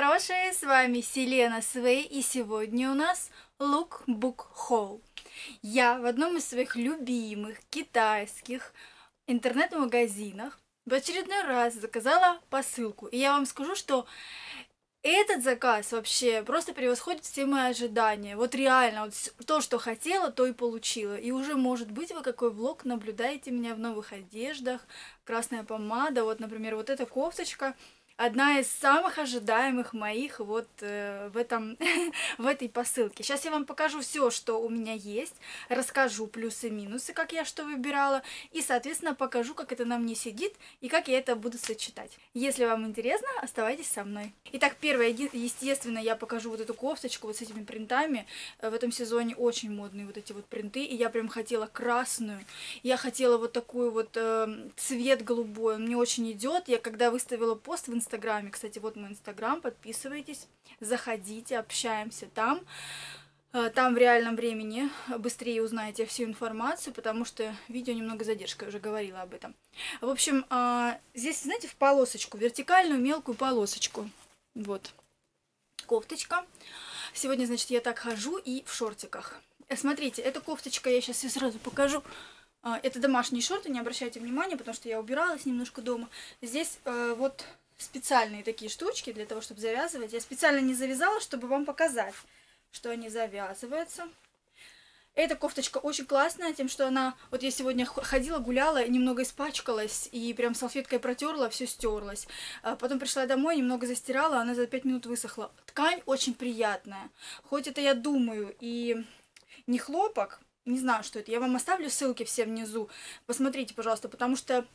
хорошие, с вами Silena Sway, и сегодня у нас Look Book Hall. Я в одном из своих любимых китайских интернет-магазинах в очередной раз заказала посылку. И я вам скажу, что этот заказ вообще просто превосходит все мои ожидания. Вот реально, вот то, что хотела, то и получила. И уже, может быть, вы какой влог наблюдаете меня в новых одеждах. Красная помада, вот, например, вот эта кофточка. Одна из самых ожидаемых моих вот в этой посылке. Сейчас я вам покажу все, что у меня есть, расскажу плюсы-минусы, как я что выбирала, и, соответственно, покажу, как это на мне сидит и как я это буду сочетать. Если вам интересно, оставайтесь со мной. Итак, первое, естественно, я покажу вот эту кофточку вот с этими принтами. В этом сезоне очень модные вот эти вот принты, и я прям хотела красную, я хотела вот такой вот цвет голубой, он мне очень идет. Я когда выставила пост в Инстаграме, кстати, вот мой Инстаграм, подписывайтесь, заходите, общаемся там. Там в реальном времени быстрее узнаете всю информацию, потому что видео немного задержка, я уже говорила об этом. В общем, здесь, знаете, в полосочку, вертикальную мелкую полосочку. Вот, кофточка. Сегодня, значит, я так хожу и в шортиках. Смотрите, эта кофточка, я сейчас ее сразу покажу. Это домашние шорты, не обращайте внимания, потому что я убиралась немножко дома. Здесь вот специальные такие штучки для того, чтобы завязывать. Я специально не завязала, чтобы вам показать, что они завязываются. Эта кофточка очень классная тем, что она... Вот я сегодня ходила, гуляла, немного испачкалась, и прям салфеткой протерла, все стерлось. Потом пришла домой, немного застирала, она за 5 минут высохла. Ткань очень приятная. Хоть это, я думаю, и не хлопок, не знаю, что это. Я вам оставлю ссылки все внизу. Посмотрите, пожалуйста, потому что...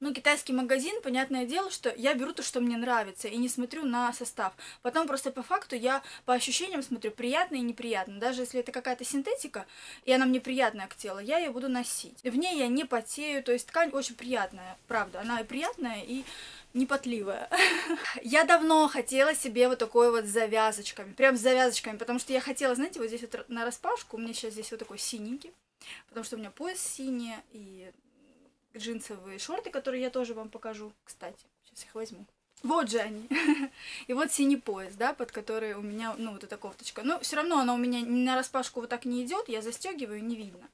Ну, китайский магазин, понятное дело, что я беру то, что мне нравится, и не смотрю на состав. Потом просто по факту я по ощущениям смотрю, приятно и неприятно. Даже если это какая-то синтетика, и она мне приятная к телу, я ее буду носить. В ней я не потею, то есть ткань очень приятная, правда. Она и приятная, и непотливая. Я давно хотела себе вот такой вот с завязочками, прям с завязочками, потому что я хотела, знаете, вот здесь вот на распашку, у меня сейчас здесь вот такой синенький, потому что у меня пояс синий, и... джинсовые шорты, которые я тоже вам покажу, кстати, сейчас их возьму. Вот же они. И вот синий пояс, да, под который у меня, ну, вот эта кофточка. Но все равно она у меня на распашку вот так не идет, я застегиваю, не видно.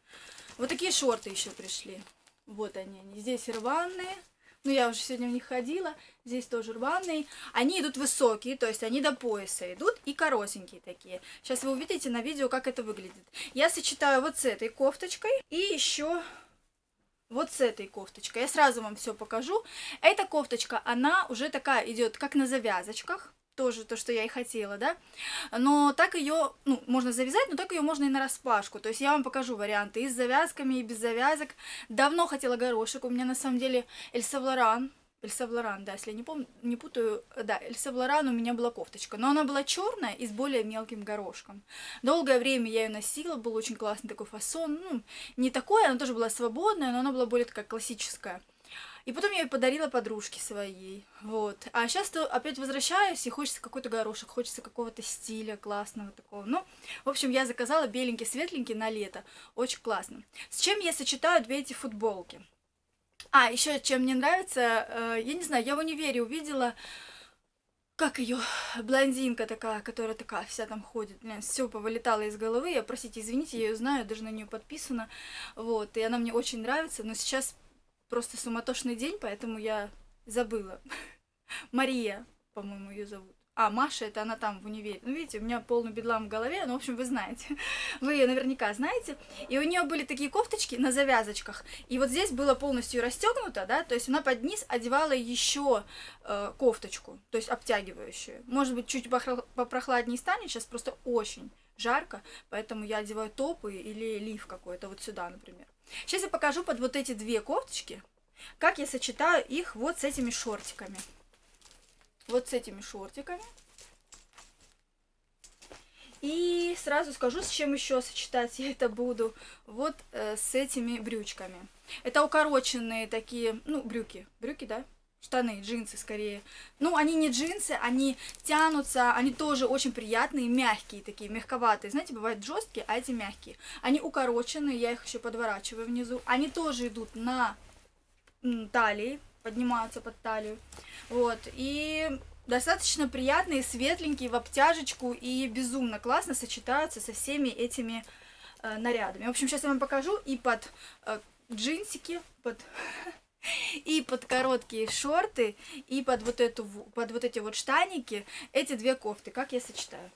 Вот такие шорты еще пришли. Вот они, здесь рваные. Ну, я уже сегодня в них ходила. Здесь тоже рваные. Они идут высокие, то есть они до пояса идут, и коротенькие такие. Сейчас вы увидите на видео, как это выглядит. Я сочетаю вот с этой кофточкой и еще... вот с этой кофточкой. Я сразу вам все покажу. Эта кофточка, она уже такая идет, как на завязочках. Тоже то, что я и хотела, да. Но так ее, ну, можно завязать, но так ее можно и на распашку. То есть я вам покажу варианты и с завязками, и без завязок. Давно хотела горошек. У меня на самом деле Эль Савлоран, да, если я не путаю, да, Эль Савлоран у меня была кофточка, но она была черная и с более мелким горошком. Долгое время я ее носила, был очень классный такой фасон, ну, не такой, она тоже была свободная, но она была более такая классическая. И потом я ее подарила подружке своей, вот. А сейчас опять возвращаюсь, и хочется какой-то горошек, хочется какого-то стиля классного такого. Ну, в общем, я заказала беленький, светленький на лето, очень классно. С чем я сочетаю две эти футболки? А, еще чем мне нравится, я не знаю, я в универе увидела, как ее, блондинка такая, которая такая вся там ходит, все повылетало из головы, я, простите, извините, я ее знаю, даже на нее подписана, вот, и она мне очень нравится, но сейчас просто суматошный день, поэтому я забыла. Мария, по-моему, ее зовут. А, Маша, это она там в универе. Ну, видите, у меня полный бедлам в голове. Ну, в общем, вы знаете. Вы ее наверняка знаете. И у нее были такие кофточки на завязочках. И вот здесь было полностью расстегнуто, да. То есть она под низ одевала еще кофточку, то есть обтягивающую. Может быть, чуть попрохладнее станет. Сейчас просто очень жарко. Поэтому я одеваю топы или лиф какой-то вот сюда, например. Сейчас я покажу под вот эти две кофточки, как я сочетаю их вот с этими шортиками. Вот с этими шортиками. И сразу скажу, с чем еще сочетать я это буду. Вот с этими брючками. Это укороченные такие, ну, брюки. Брюки, да? Штаны, джинсы скорее. Ну, они не джинсы, они тянутся, они тоже очень приятные, мягкие такие, мягковатые. Знаете, бывают жесткие, а эти мягкие. Они укороченные, я их еще подворачиваю внизу. Они тоже идут на талии. поднимаются под талию. Вот, и достаточно приятные, светленькие, в обтяжечку, и безумно классно сочетаются со всеми этими нарядами. В общем, сейчас я вам покажу и под джинсики, и под короткие шорты, и под вот эти вот штаники, эти две кофты, как я сочетаю.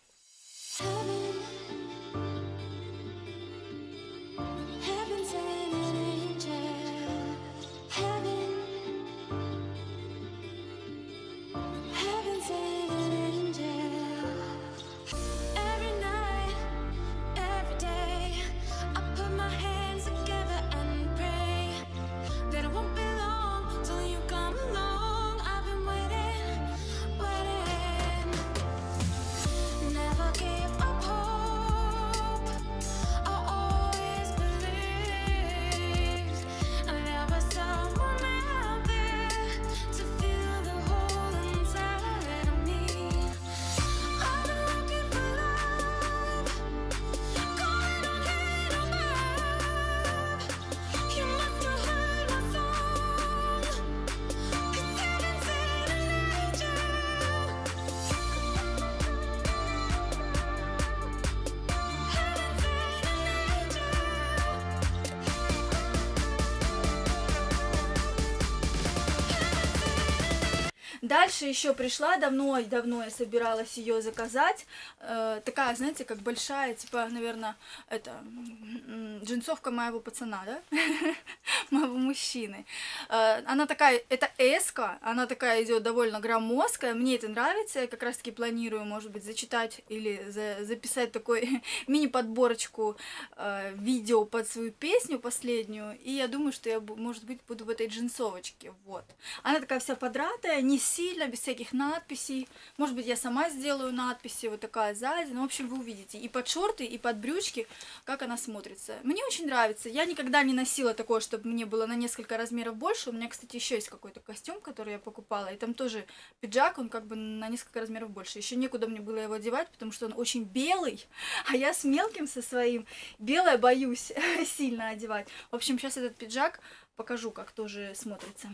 Дальше еще пришла, давно я собиралась ее заказать, такая, знаете, как большая, типа, наверное, это, джинсовка моего пацана, да, моего мужчины. Она такая, это эска, она такая идет довольно громоздкая, мне это нравится, я как раз таки планирую, может быть, зачитать или записать такой мини-подборочку видео под свою песню последнюю, и я думаю, что я, может быть, буду в этой джинсовочке, вот. Она такая вся подратая, не сильно, без всяких надписей. Может быть, я сама сделаю надписи, вот такая сзади. Ну, в общем, вы увидите и под шорты, и под брючки, как она смотрится. Мне очень нравится. Я никогда не носила такое, чтобы мне было на несколько размеров больше. У меня, кстати, еще есть какой-то костюм, который я покупала. И там тоже пиджак, он как бы на несколько размеров больше. Еще некуда мне было его одевать, потому что он очень белый. А я с мелким со своим. Белое боюсь сильно одевать. В общем, сейчас этот пиджак покажу, как тоже смотрится.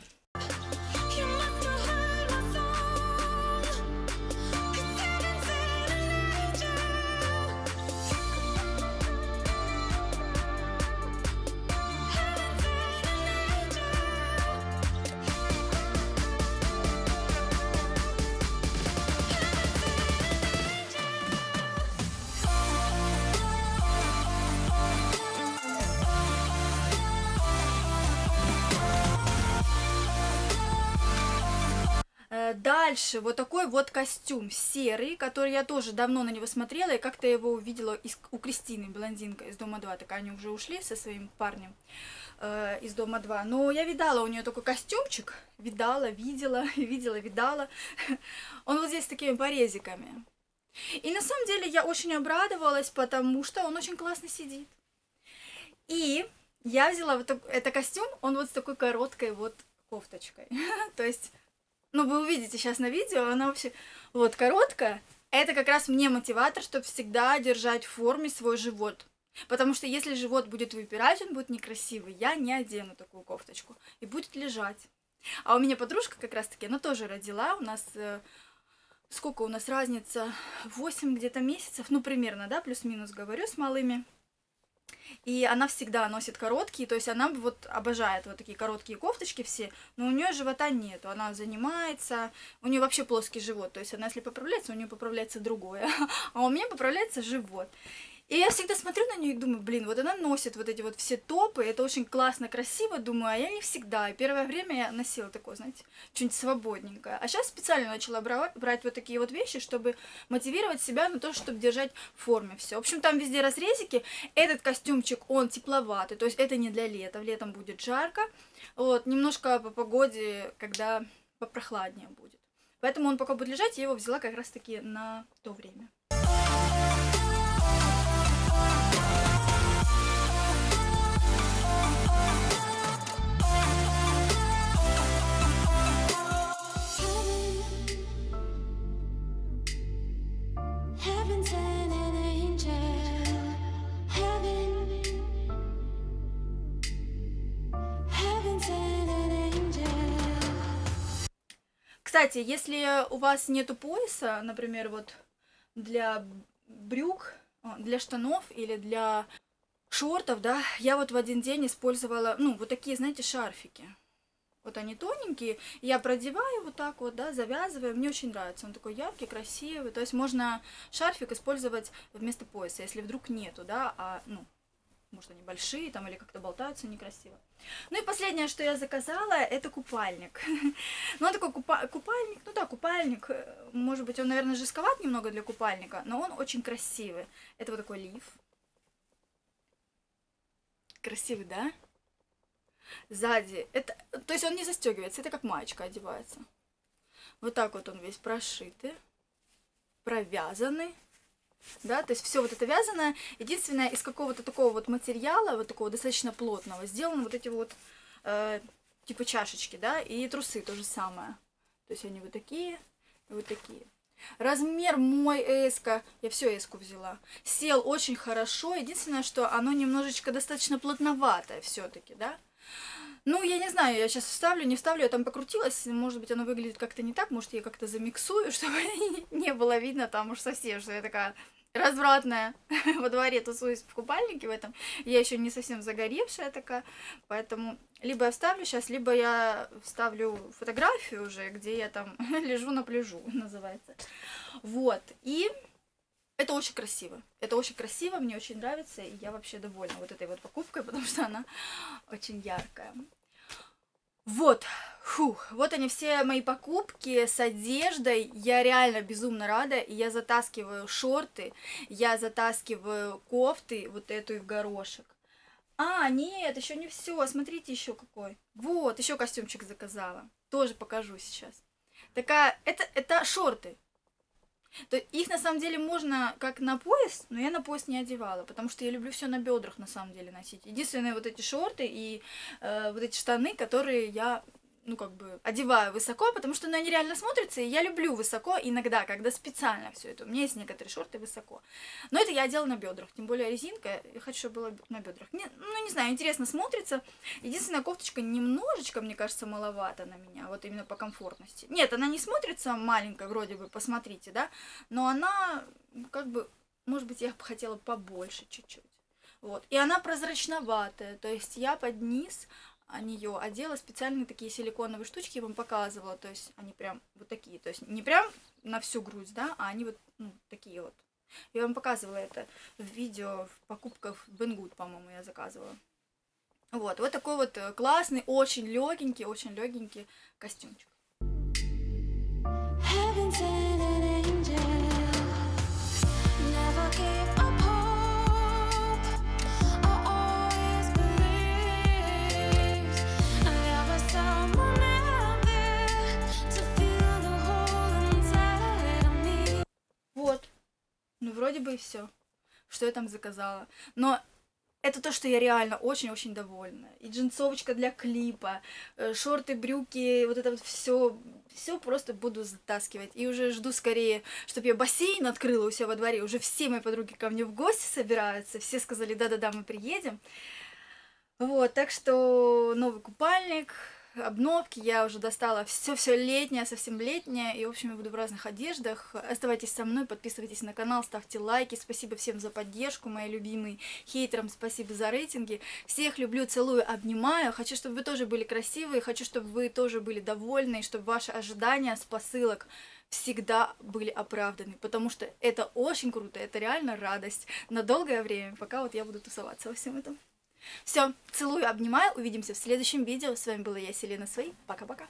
Дальше вот такой вот костюм серый, который я тоже давно на него смотрела, и как-то его увидела у Кристины, блондинка из Дома-2, так они уже ушли со своим парнем из Дома-2, но я видала у нее такой костюмчик, видала, он вот здесь с такими порезиками, и на самом деле я очень обрадовалась, потому что он очень классно сидит, и я взяла вот этот костюм, он вот с такой короткой вот кофточкой, то есть... Ну, вы увидите сейчас на видео, она вообще вот короткая. Это как раз мне мотиватор, чтобы всегда держать в форме свой живот. Потому что если живот будет выпирать, он будет некрасивый. Я не одену такую кофточку. И будет лежать. А у меня подружка как раз-таки, она тоже родила. У нас, сколько у нас разница? 8 где-то месяцев. Ну, примерно, да, плюс-минус говорю с малыми. И она всегда носит короткие, то есть она вот обожает вот такие короткие кофточки все, но у нее живота нету, она занимается, у нее вообще плоский живот, то есть она если поправляется, у нее поправляется другое, а у меня поправляется живот. И я всегда смотрю на нее и думаю, блин, вот она носит вот эти вот все топы, это очень классно, красиво, думаю, а я не всегда. И первое время я носила такое, знаете, что-нибудь свободненькое. А сейчас специально начала брать вот такие вот вещи, чтобы мотивировать себя на то, чтобы держать в форме все. В общем, там везде разрезики. Этот костюмчик, он тепловатый, то есть это не для лета, летом будет жарко. Вот, немножко по погоде, когда попрохладнее будет. Поэтому он пока будет лежать, я его взяла как раз-таки на то время. Кстати, если у вас нету пояса, например, вот для брюк, для штанов или для шортов, да, я вот в один день использовала, ну, вот такие, знаете, шарфики. Вот они тоненькие, я продеваю вот так вот, да, завязываю, мне очень нравится, он такой яркий, красивый, то есть можно шарфик использовать вместо пояса, если вдруг нету, да, а, ну, может они большие там или как-то болтаются некрасиво. Ну и последнее, что я заказала, это купальник. Ну он такой купальник, ну да, купальник, может быть он, наверное, жестковат немного для купальника, но он очень красивый. Это вот такой лиф. Красивый, да? Сзади, это, то есть он не застегивается, это как маечка одевается. Вот так вот он весь прошитый, провязанный, да, то есть все вот это вязаное. Единственное, из какого-то такого вот материала, вот такого достаточно плотного, сделаны вот эти вот типа чашечки, да, и трусы то же самое. То есть они вот такие и вот такие. Размер мой эска, я все эску взяла, сел очень хорошо. Единственное, что оно немножечко достаточно плотноватое все-таки, да. Ну, я не знаю, я сейчас вставлю, не вставлю, я там покрутилась, может быть, оно выглядит как-то не так, может, я как-то замиксую, чтобы не было видно там уж совсем, что я такая развратная, во дворе тусуюсь в купальнике в этом, я еще не совсем загоревшая такая, поэтому либо я вставлю сейчас, либо я вставлю фотографию уже, где я там лежу на пляжу, называется. Вот, и это очень красиво. Это очень красиво, мне очень нравится, и я вообще довольна вот этой вот покупкой, потому что она очень яркая. Вот, фух, вот они все мои покупки с одеждой. Я реально безумно рада, и я затаскиваю шорты, я затаскиваю кофты, вот эту и в горошек. А, нет, еще не все, смотрите еще какой. Вот, еще костюмчик заказала, тоже покажу сейчас. Такая, это шорты. То их на самом деле можно как на пояс, но я на пояс не одевала, потому что я люблю все на бедрах на самом деле носить. Единственные вот эти шорты и вот эти штаны, которые я, ну как бы, одеваю высоко, потому что, ну, они реально смотрятся, и я люблю высоко иногда, когда специально все это. У меня есть некоторые шорты высоко, но это я одела на бедрах, тем более резинка, я хочу, чтобы было на бедрах. Не, ну не знаю, интересно смотрится. Единственная кофточка немножечко, мне кажется, маловато на меня, вот именно по комфортности. Нет, она не смотрится маленькая, вроде бы, посмотрите, да, но она, как бы, может быть, я бы хотела побольше чуть-чуть. Вот, и она прозрачноватая, то есть я под низ нее одела специальные такие силиконовые штучки, я вам показывала, то есть они прям вот такие, то есть не прям на всю грудь, да, а они вот, ну, такие вот. Я вам показывала это в видео, в покупках в Banggood, по-моему, я заказывала. Вот, вот такой вот классный, очень легенький костюмчик. Ну, вроде бы и все, что я там заказала. Но это то, что я реально очень-очень довольна. И джинсовочка для клипа, шорты, брюки, вот это вот все, все просто буду затаскивать. И уже жду скорее, чтобы я бассейн открыла у себя во дворе. Уже все мои подруги ко мне в гости собираются. Все сказали, да-да-да, мы приедем. Вот, так что новый купальник, обновки, я уже достала все летнее, совсем летнее, и, в общем, я буду в разных одеждах. Оставайтесь со мной, подписывайтесь на канал, ставьте лайки, спасибо всем за поддержку, мои любимые, хейтерам спасибо за рейтинги, всех люблю, целую, обнимаю, хочу, чтобы вы тоже были красивые, хочу, чтобы вы тоже были довольны, и чтобы ваши ожидания с посылок всегда были оправданы, потому что это очень круто, это реально радость на долгое время, пока вот я буду тусоваться во всем этом. Все, целую, обнимаю, увидимся в следующем видео. С вами была я, Silena Sway. Пока-пока.